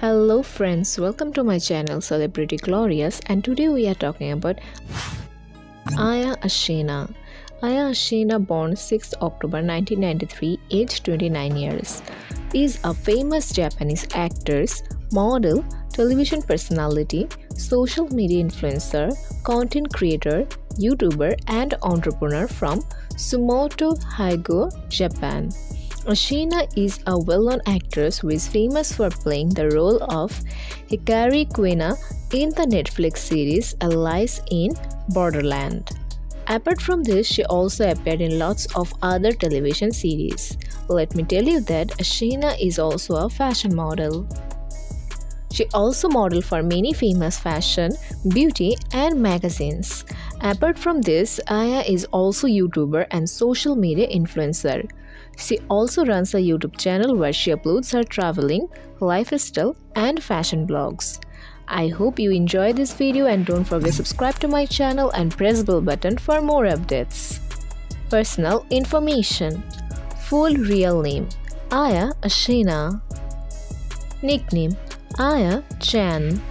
Hello friends, welcome to my channel Celebrity Glorious, and today we are talking about Aya Asahina. Aya Asahina, born 6th October 1993, aged 29 years, is a famous Japanese actress, model, television personality, social media influencer, content creator, YouTuber and entrepreneur from Sumoto, Hyogo, Japan. Asahina is a well-known actress who is famous for playing the role of Hikari Kuina in the Netflix series Alice in Borderland. Apart from this, she also appeared in lots of other television series. Let me tell you that Asahina is also a fashion model. She also modeled for many famous fashion, beauty and magazines. Apart from this, Aya is also a YouTuber and social media influencer. She also runs a YouTube channel where she uploads her traveling, lifestyle and fashion blogs. I hope you enjoy this video and don't forget to subscribe to my channel and press bell button for more updates. Personal information. Full real name: Aya Asahina. Nickname: Aya Chan.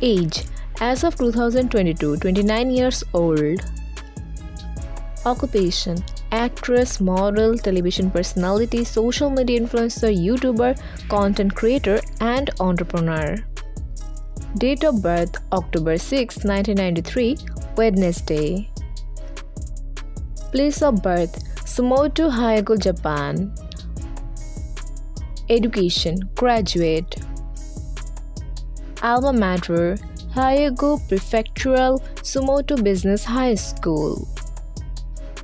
Age: as of 2022, 29 years old. Occupation: actress, model, television personality, social media influencer, YouTuber, content creator and entrepreneur. Date of birth: October 6, 1993, Wednesday. Place of birth: Sumoto, Hyogo, Japan. Education: graduate. Alma mater: Hyogo Prefectural Sumoto Business High School.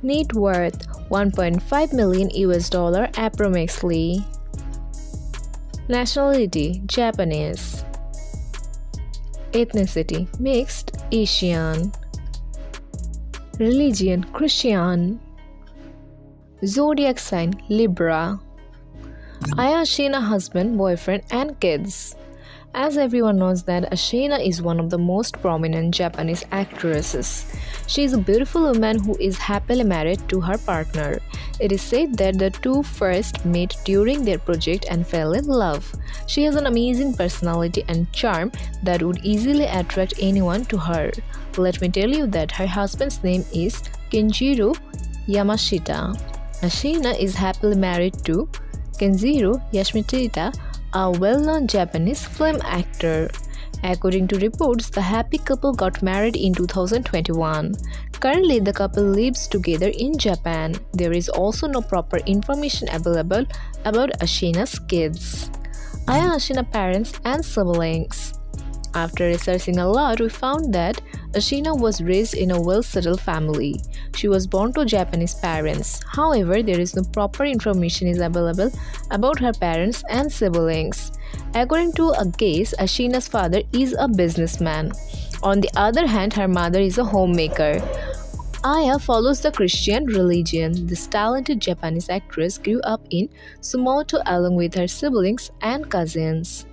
Net worth: $1.5 million approximately. Nationality: Japanese. Ethnicity: mixed Asian. Religion: Christian. Zodiac sign: Libra. Aya Asahina husband, boyfriend and kids. As everyone knows that Asahina is one of the most prominent Japanese actresses. She is a beautiful woman who is happily married to her partner. It is said that the two first met during their project and fell in love. She has an amazing personality and charm that would easily attract anyone to her. Let me tell you that her husband's name is Kenjiro Yamashita. Asahina is happily married to Kenjiro Yamashita, a well-known Japanese film actor. According to reports, the happy couple got married in 2021. Currently, the couple lives together in Japan. There is also no proper information available about Asahina's kids. Aya Asahina parents and siblings. After researching a lot, we found that Asahina was raised in a well-settled family. She was born to Japanese parents. However, there is no proper information is available about her parents and siblings. According to a guess, Asahina's father is a businessman. On the other hand, her mother is a homemaker. Aya follows the Christian religion. This talented Japanese actress grew up in Sumoto along with her siblings and cousins.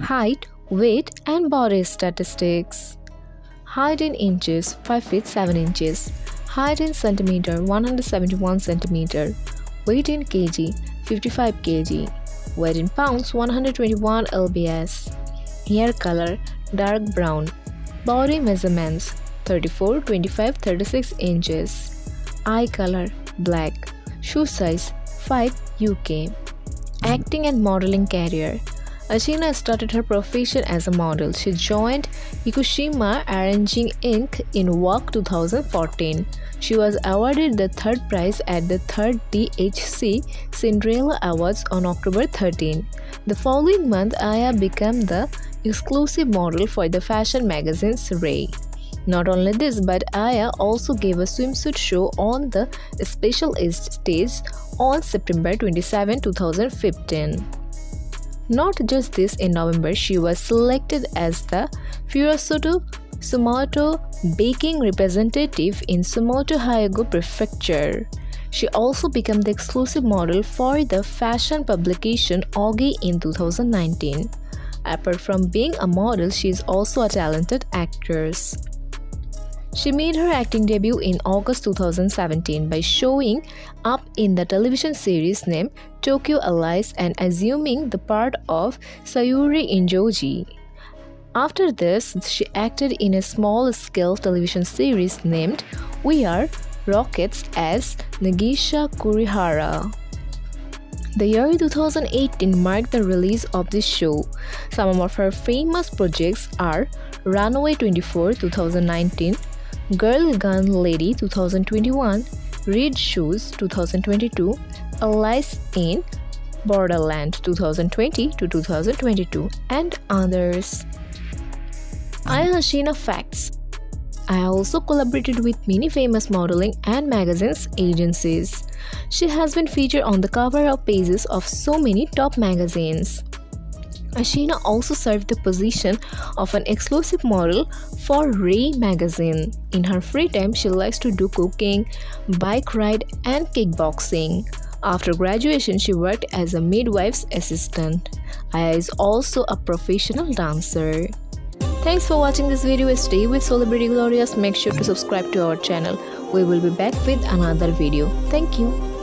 Height, weight and body statistics. Height in inches: 5 feet 7 inches. Height in centimeter: 171 centimeter. Weight in kg: 55 kg. Weight in pounds: 121 lbs. Hair color: dark brown. Body measurements: 34, 25, 36 inches. Eye color: black. Shoe size: 5 UK. Acting and modeling career. Asahina started her profession as a model. She joined Ikushima Arranging Inc. in WAC 2014. She was awarded the third prize at the third DHC Cinderella Awards on October 13. The following month, Aya became the exclusive model for the fashion magazine Ray. Not only this, but Aya also gave a swimsuit show on the special stage on September 27, 2015. Not just this, in November, she was selected as the Furosoto Sumoto baking representative in Sumoto, Hyogo Prefecture. She also became the exclusive model for the fashion publication Oggi in 2019. Apart from being a model, she is also a talented actress. She made her acting debut in August 2017 by showing up in the television series named Tokyo Allies and assuming the part of Sayuri Injoji. After this, she acted in a small-scale television series named We Are Rockets as Nagisa Kurihara. The year 2018 marked the release of this show. Some of her famous projects are Runaway 24 2019, Girl Gun Lady 2021, Red Shoes 2022, Alice in Borderland 2020 to 2022, and others. Aya Asahina facts. Aya also collaborated with many famous modeling and magazines agencies. She has been featured on the cover of pages of so many top magazines. Asahina also served the position of an exclusive model for Ray magazine. In her free time, she likes to do cooking, bike ride, and kickboxing. After graduation, she worked as a midwife's assistant. Aya is also a professional dancer. Thanks for watching this video. Stay with Celebrity Glorious. Make sure to subscribe to our channel. We will be back with another video. Thank you.